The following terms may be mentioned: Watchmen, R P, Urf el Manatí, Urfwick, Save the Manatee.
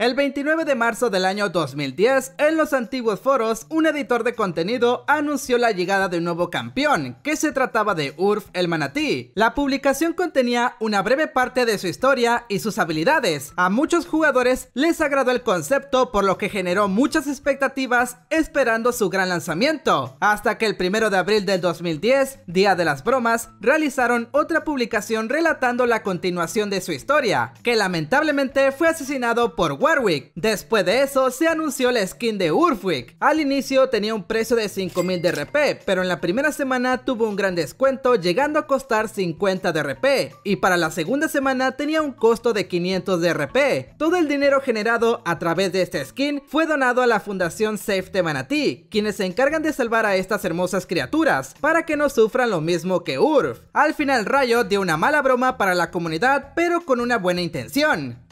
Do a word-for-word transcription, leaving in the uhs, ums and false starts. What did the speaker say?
El veintinueve de marzo del año dos mil diez, en los antiguos foros, un editor de contenido anunció la llegada de un nuevo campeón, que se trataba de Urf el Manatí. La publicación contenía una breve parte de su historia y sus habilidades. A muchos jugadores les agradó el concepto, por lo que generó muchas expectativas esperando su gran lanzamiento. Hasta que el primero de abril del dos mil diez, Día de las Bromas, realizaron otra publicación relatando la continuación de su historia, que lamentablemente fue asesinado por Watchmen. Después de eso se anunció la skin de Urfwick. Al inicio tenía un precio de cinco mil de R P, pero en la primera semana tuvo un gran descuento llegando a costar cincuenta de R P, y para la segunda semana tenía un costo de quinientos de R P. Todo el dinero generado a través de esta skin fue donado a la fundación Save the Manatee, quienes se encargan de salvar a estas hermosas criaturas para que no sufran lo mismo que Urf. Al final Rayo dio una mala broma para la comunidad, pero con una buena intención.